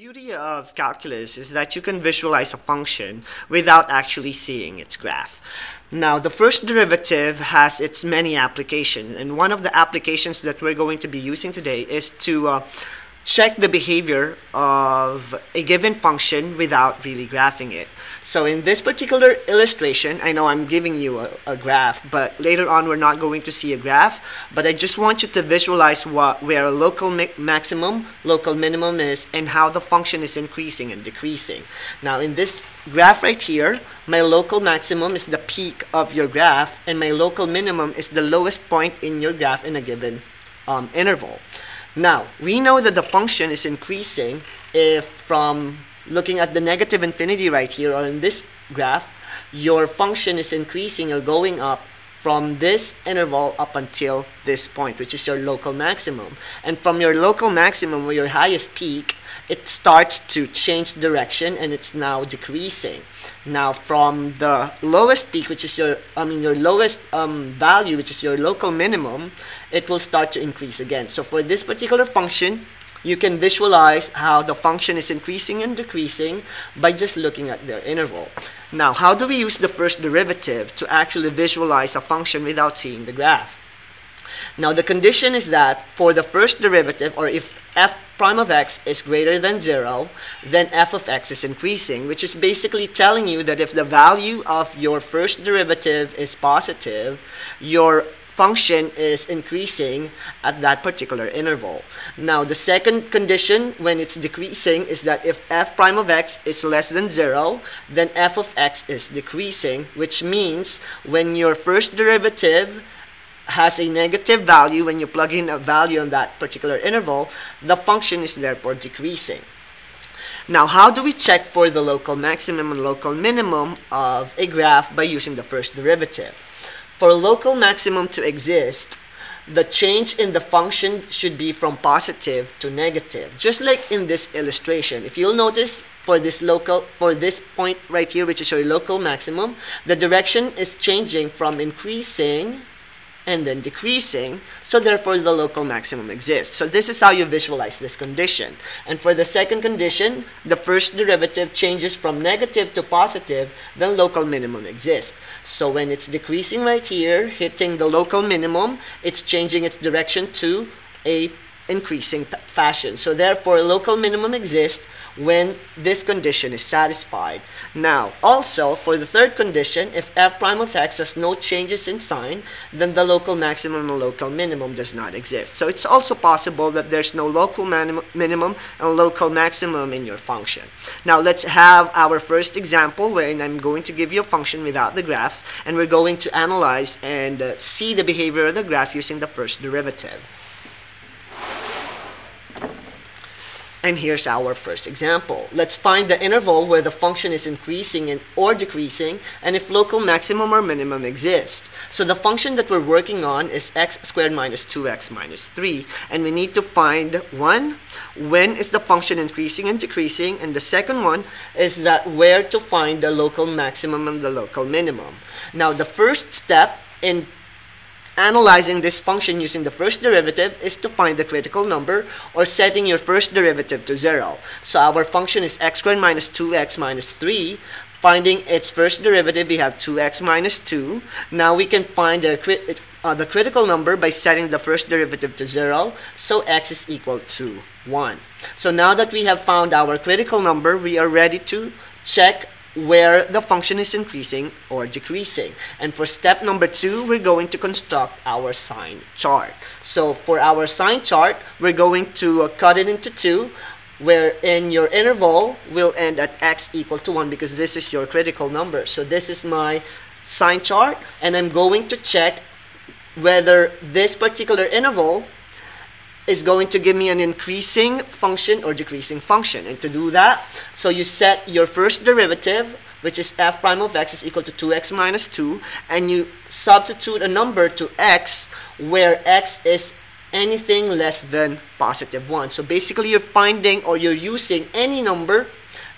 The beauty of calculus is that you can visualize a function without actually seeing its graph. Now, the first derivative has its many applications, and one of the applications that we're going to be using today is to check the behavior of a given function without really graphing it. So in this particular illustration, I know I'm giving you a graph, but later on we're not going to see a graph, but I just want you to visualize where a local maximum, local minimum is, and how the function is increasing and decreasing. Now in this graph right here, my local maximum is the peak of your graph, and my local minimum is the lowest point in your graph in a given interval. Now, we know that the function is increasing if, from looking at the negative infinity right here, or in this graph, your function is increasing or going up from this interval up until this point, which is your local maximum. And from your local maximum, or your highest peak, it starts to change direction, and it's now decreasing. Now, from the lowest peak, which is your lowest value, which is your local minimum, it will start to increase again. So for this particular function, you can visualize how the function is increasing and decreasing by just looking at their interval. Now, how do we use the first derivative to actually visualize a function without seeing the graph? Now, the condition is that for the first derivative, or if f prime of x is greater than 0, then f of x is increasing, which is basically telling you that if the value of your first derivative is positive, your function is increasing at that particular interval. Now, the second condition when it's decreasing is that if f prime of x is less than 0, then f of x is decreasing, which means when your first derivative has a negative value, when you plug in a value on that particular interval, the function is therefore decreasing. Now, how do we check for the local maximum and local minimum of a graph by using the first derivative? For local maximum to exist, the change in the function should be from positive to negative. Just like in this illustration, if you'll notice for this point right here, which is your local maximum, the direction is changing from increasing and then decreasing, so therefore the local maximum exists. So this is how you visualize this condition. And for the second condition, the first derivative changes from negative to positive, then local minimum exists. So when it's decreasing right here, hitting the local minimum, it's changing its direction to a increasing fashion. So therefore, local minimum exists when this condition is satisfied. Now, also for the third condition, if f prime of x has no changes in sign, then the local maximum and local minimum does not exist. So it's also possible that there's no local minimum and local maximum in your function. Now, let's have our first example wherein I'm going to give you a function without the graph, and we're going to analyze and see the behavior of the graph using the first derivative. And here's our first example. Let's find the interval where the function is increasing or decreasing, and if local maximum or minimum exists. So the function that we're working on is x squared minus 2x minus 3, and we need to find one, when is the function increasing and decreasing, and the second one is that where to find the local maximum and the local minimum. Now, the first step in analyzing this function using the first derivative is to find the critical number, or setting your first derivative to 0. So our function is x squared minus 2x minus 3. Finding its first derivative, we have 2x minus 2. Now we can find the critical number by setting the first derivative to 0. So x is equal to 1. So now that we have found our critical number, we are ready to check where the function is increasing or decreasing. And for step number 2, we're going to construct our sign chart. So for our sign chart, we're going to cut it into 2, wherein your interval will end at x equal to 1, because this is your critical number. So this is my sign chart, and I'm going to check whether this particular interval is going to give me an increasing function or decreasing function. And to do that, so you set your first derivative, which is f prime of x is equal to 2x minus 2, and you substitute a number to x where x is anything less than positive 1. So basically you're finding, or you're using any number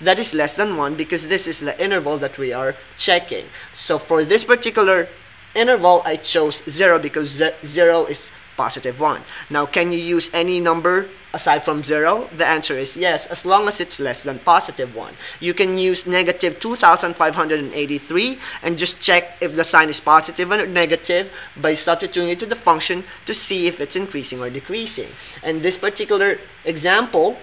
that is less than 1, because this is the interval that we are checking. So for this particular interval, I chose 0 because 0 is positive 1. Now, can you use any number aside from 0? The answer is yes, as long as it's less than positive 1. You can use negative 2,583 and just check if the sign is positive or negative by substituting it to the function to see if it's increasing or decreasing. In this particular example,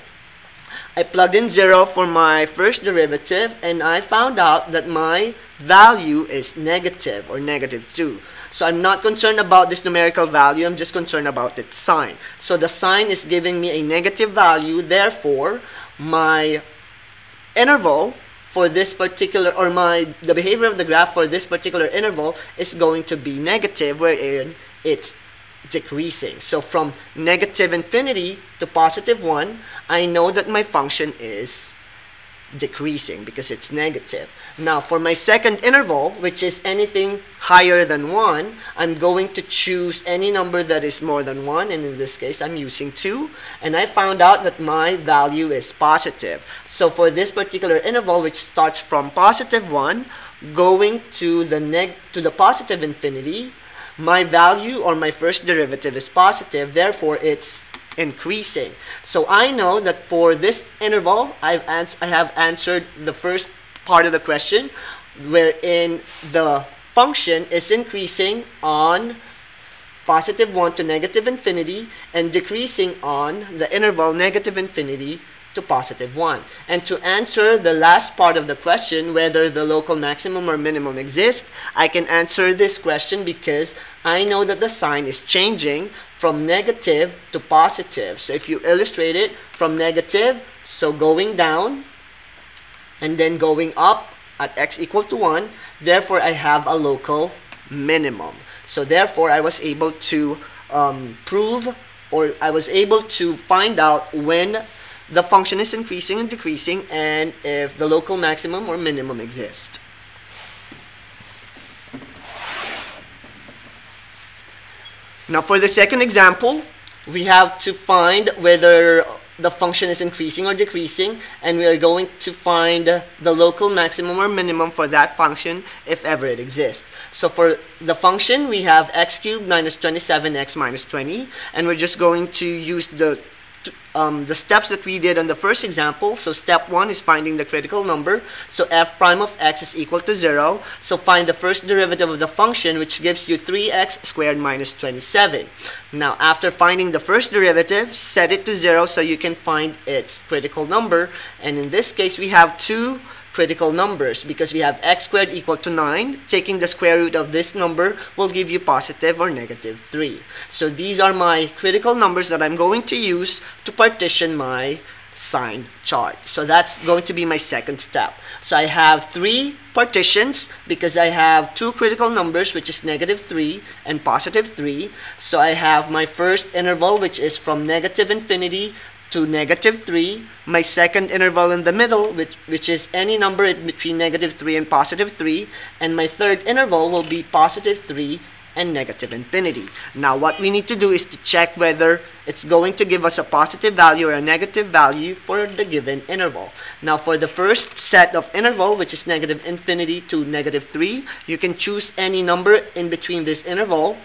I plugged in 0 for my first derivative, and I found out that my value is negative, or negative 2. So I'm not concerned about this numerical value, I'm just concerned about its sign. So the sign is giving me a negative value, therefore my interval for this particular, or the behavior of the graph for this particular interval is going to be negative, wherein it's decreasing. So from negative infinity to positive 1, I know that my function is decreasing because it's negative. Now for my second interval, which is anything higher than 1, I'm going to choose any number that is more than 1, and in this case I'm using 2, and I found out that my value is positive. So for this particular interval, which starts from positive 1 going to the positive infinity, my value, or my first derivative, is positive, therefore it's increasing. So I know that for this interval, I have answered the first part of the question, wherein the function is increasing on positive 1 to negative infinity and decreasing on the interval negative infinity to positive 1. And to answer the last part of the question, whether the local maximum or minimum exists, I can answer this question because I know that the sign is changing from negative to positive. So if you illustrate it from negative, so going down and then going up at x equal to 1, therefore I have a local minimum. So therefore I was able to find out when the function is increasing and decreasing, and if the local maximum or minimum exists. Now for the second example, we have to find whether the function is increasing or decreasing, and we are going to find the local maximum or minimum for that function if ever it exists. So for the function, we have x cubed minus 27x minus 20, and we're just going to use the steps that we did on the first example. So step 1 is finding the critical number. So f prime of x is equal to 0. So find the first derivative of the function, which gives you 3x squared minus 27. Now after finding the first derivative, set it to 0 so you can find its critical number. And in this case, we have two critical numbers because we have x squared equal to 9. Taking the square root of this number will give you positive or negative 3. So these are my critical numbers that I'm going to use to partition my sign chart. So that's going to be my second step. So I have 3 partitions because I have 2 critical numbers, which is negative 3 and positive 3. So I have my first interval, which is from negative infinity to negative 3, my second interval in the middle, which is any number between negative 3 and positive 3, and my third interval will be positive 3 and negative infinity. Now what we need to do is to check whether it's going to give us a positive value or a negative value for the given interval. Now for the first set of interval, which is negative infinity to negative 3, you can choose any number in between this interval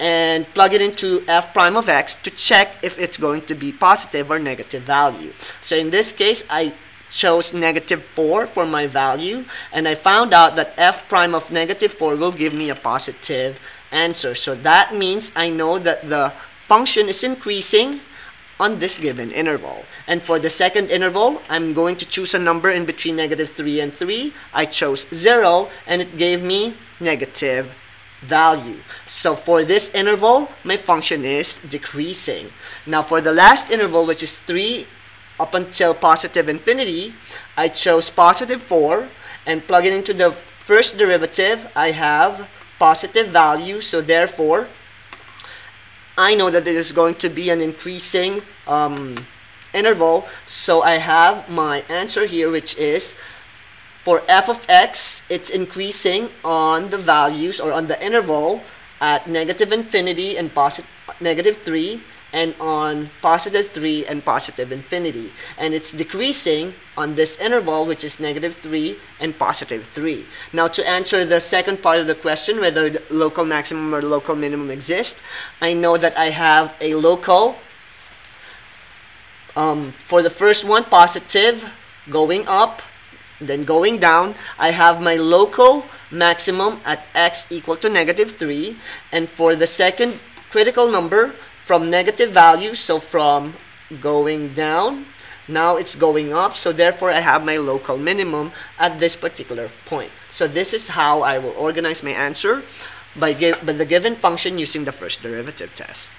and plug it into f prime of x to check if it's going to be positive or negative value. So in this case, I chose negative 4 for my value, and I found out that f prime of negative 4 will give me a positive answer. So that means I know that the function is increasing on this given interval. And for the second interval, I'm going to choose a number in between negative 3 and 3. I chose 0, and it gave me negative value. So for this interval, my function is decreasing. Now for the last interval, which is 3 up until positive infinity, I chose positive 4 and plug it into the first derivative. I have positive value, so therefore I know that this is going to be an increasing interval. So I have my answer here, which is for f of x, it's increasing on the values, or on the interval at negative infinity and negative 3, and on positive 3 and positive infinity. And it's decreasing on this interval, which is negative 3 and positive 3. Now, to answer the second part of the question, whether the local maximum or local minimum exist, I know that I have a local, for the first one, positive, going up, then going down. I have my local maximum at x equal to negative 3. And for the second critical number, from negative values, so from going down, now it's going up, so therefore I have my local minimum at this particular point. So this is how I will organize my answer by the given function using the first derivative test.